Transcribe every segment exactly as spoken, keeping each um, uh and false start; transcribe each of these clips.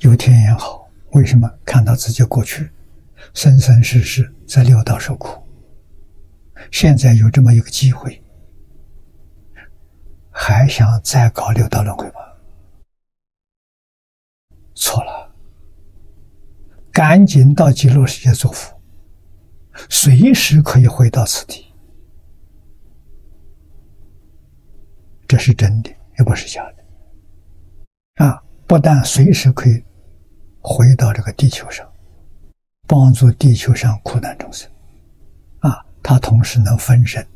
有天眼好，为什么看到自己过去生生世世在六道受苦，现在有这么一个机会，还想再搞六道轮回吗？错了，赶紧到极乐世界做佛，随时可以回到此地，这是真的，也不是假的啊！不但随时可以回到这个地球上，帮助地球上苦难众生啊，他同时能分身，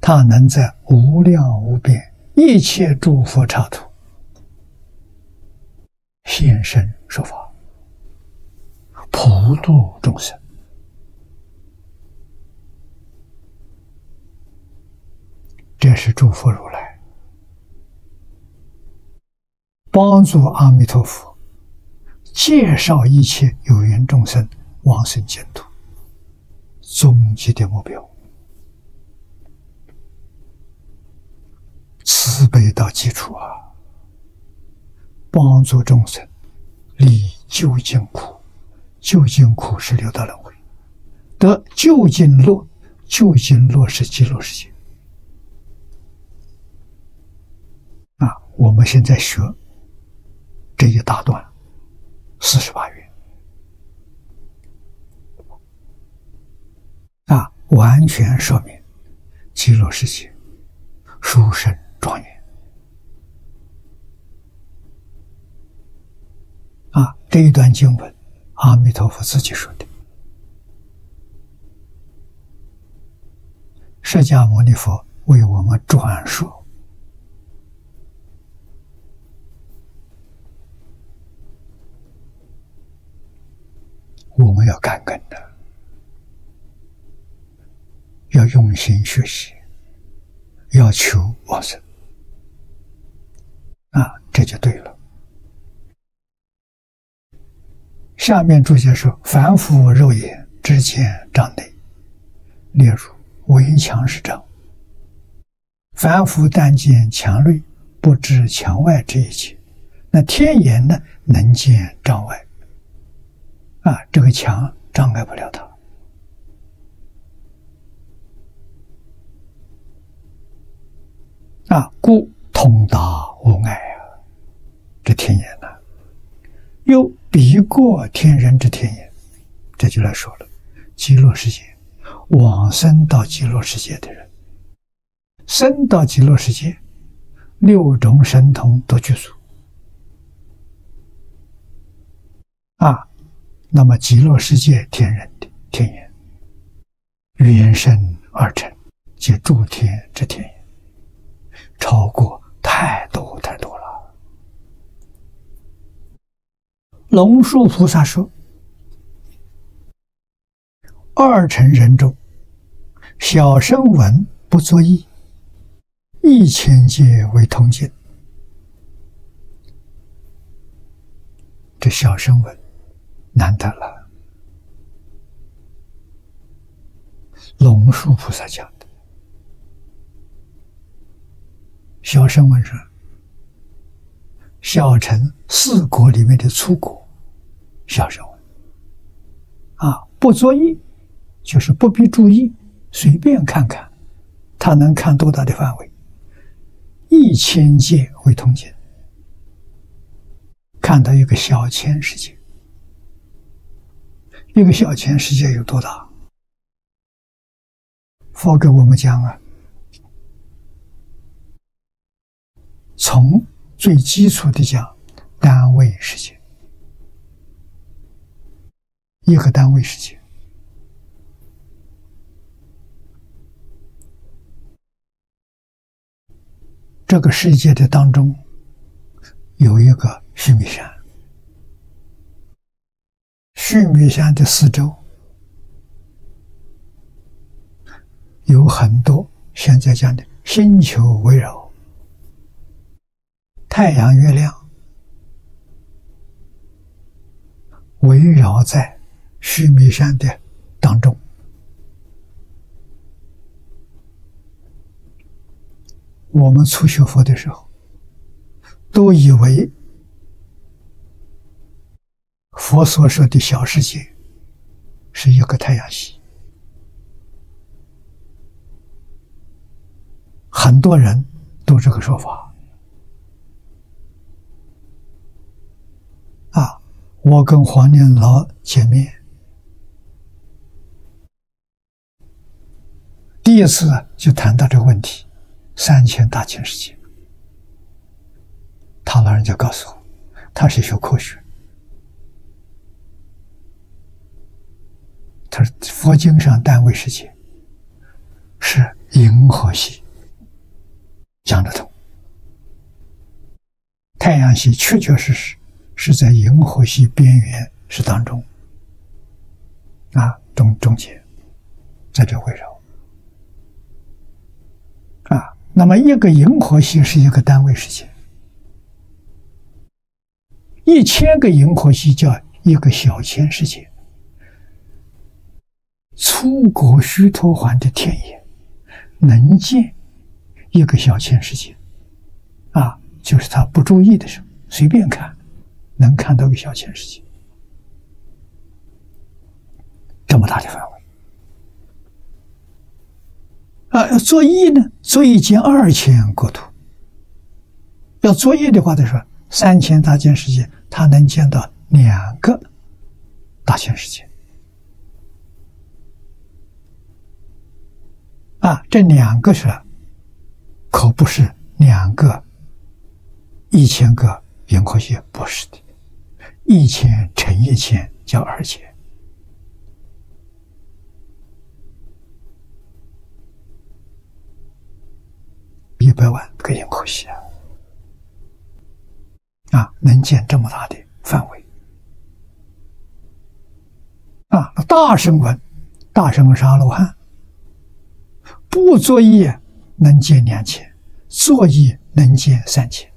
他能在无量无边一切诸佛刹土现身说法，普度众生。这是诸佛如来帮助阿弥陀佛介绍一切有缘众生往生净土终极的目标，慈悲到基础啊，帮助众生离究竟苦，究竟苦是六道轮回，得究竟乐，究竟乐是极乐世界啊！我们现在学这一大段四十八愿啊，完全说明极乐世界殊胜庄严啊！这一段经文，阿弥陀佛自己说的，释迦牟尼佛为我们转述。我们要感恩的，要用心学习，要求往生啊，这就对了。下面注解说：凡夫肉眼之见障内，例如围墙是障；凡夫但见墙内，不知墙外这一切。那天眼呢，能见障外。啊，这个墙障碍不了他。啊，故通达无碍啊，这天眼呢、啊，又比过天人之天眼，这就来说了，极乐世界往生到极乐世界的人，生到极乐世界，六种神通都具足。啊。那么极乐世界天人的天眼，缘生二成，即诸天之天眼，超过太多太多了。龙树菩萨说：“二乘人中，小声闻不作意，一千界为通界。”这小声闻。难得了，龙树菩萨讲的。小乘闻说，小乘四国里面的粗国，小乘闻啊，不作意，就是不必注意，随便看看，他能看多大的范围？一千界为通界，看到一个小千世界。一个小千世界有多大？佛给我们讲啊，从最基础的讲，单位世界，一个单位世界，这个世界的当中有一个须弥山。须弥山的四周有很多现在讲的星球围绕，太阳、月亮围绕在须弥山的当中，我们初学佛的时候都以为佛所说的小世界是一个太阳系。很多人都这个说法。啊，我跟黄念老见面，第一次就谈到这个问题，三千大千世界。他老人家告诉我，他是学科学。他说佛经上单位世界是银河系，讲得通。太阳系确确实实是在银河系边缘是当中啊，中中间，在这围绕。啊，那么一个银河系是一个单位世界，一千个银河系叫一个小千世界，粗果须陀洹的天眼能见一个小千世界，啊，就是他不注意的时候随便看，能看到一个小千世界，这么大的范围。啊，作意呢？作意见二千国土。要作意的话，他说三千大千世界，他能见到两个大千世界。啊，这两个是，可不是两个一千个银河系，不是的，一千乘一千叫二千。一百万个银河系啊！啊，能见这么大的范围啊！大声闻，大声闻是阿罗汉，不作意能见两千，作意能见三千。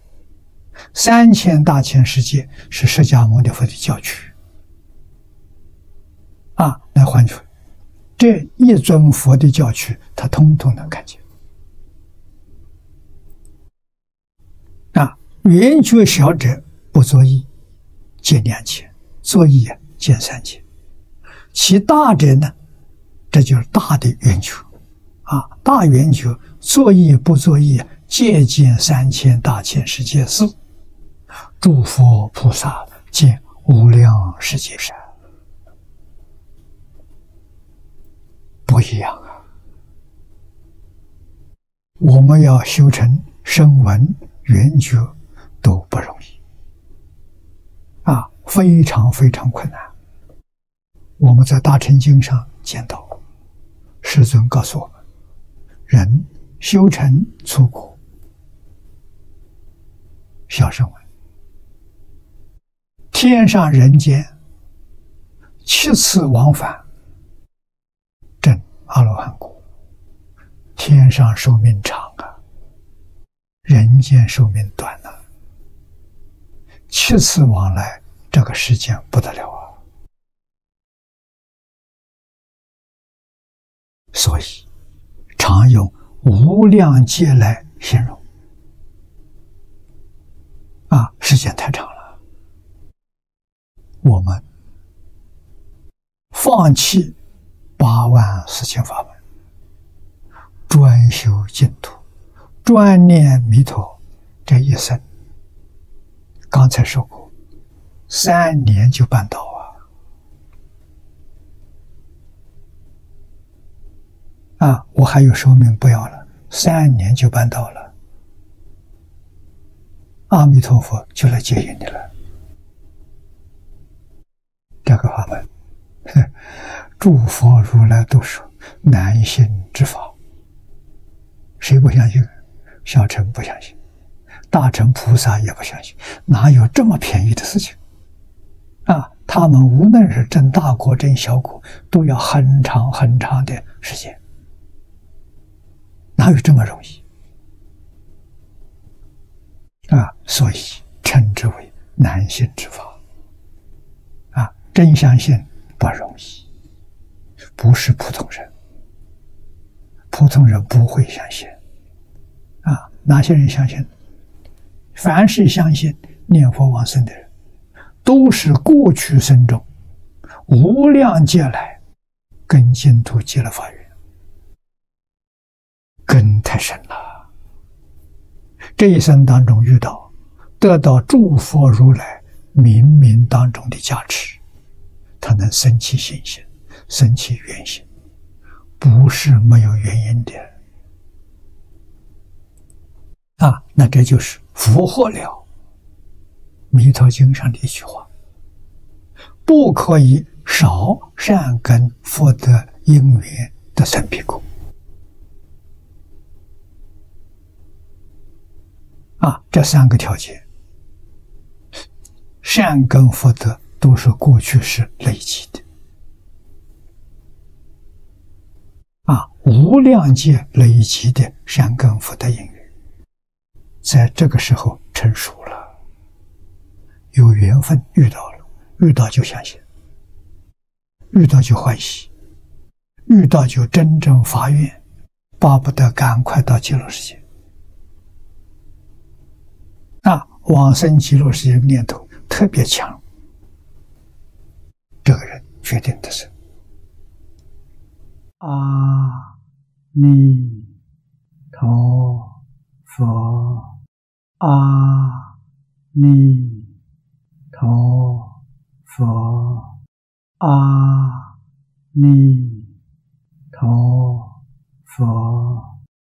三千大千世界是释迦牟尼佛的教区啊！来换句，这一尊佛的教区，他通通能看见。圆觉小者不作意，见两千；作意啊，见三千。其大者呢，这就是大的圆觉啊，大圆觉作意不作意，皆见三千大千世界四，诸佛菩萨见无量世界善，不一样啊！我们要修成声闻、圆觉。都不容易啊，非常非常困难。我们在《大乘经》上见到，世尊告诉我们，人修成出果，小声闻，天上人间七次往返，证阿罗汉果。天上寿命长啊，人间寿命短啊。七次往来，这个时间不得了啊！所以常用无量劫来形容啊，时间太长了。我们放弃八万四千法门，专修净土，专念弥陀，这一生。刚才说过，三年就办到啊！啊，我还有寿命不要了，三年就办到了。阿弥陀佛就来接引你了。这个法门，诸佛如来都说难行之法，谁不相信？小乘不相信。大乘菩萨也不相信，哪有这么便宜的事情啊？他们无论是争大果、争小果，都要很长很长的时间，哪有这么容易啊？所以称之为难行之法啊！真相信不容易，不是普通人，普通人不会相信啊。哪些人相信？凡是相信念佛往生的人，都是过去生中无量劫来跟净土结了法缘，根太深了。这一生当中遇到，得到诸佛如来冥冥当中的加持，他能生起信心，生起愿心，不是没有原因的。 啊，那这就是福祸了。《弥陀经》上的一句话：“不可以少善根福德因缘得生彼国。”啊，这三个条件，善根福德都是过去世累积的，啊，无量劫累积的善根福德因缘。 在这个时候成熟了，有缘分遇到了，遇到就相信，遇到就欢喜，遇到就真正发愿，巴不得赶快到极乐世界。那往生极乐世界的念头特别强，这个人决定的是阿弥陀佛。 阿弥。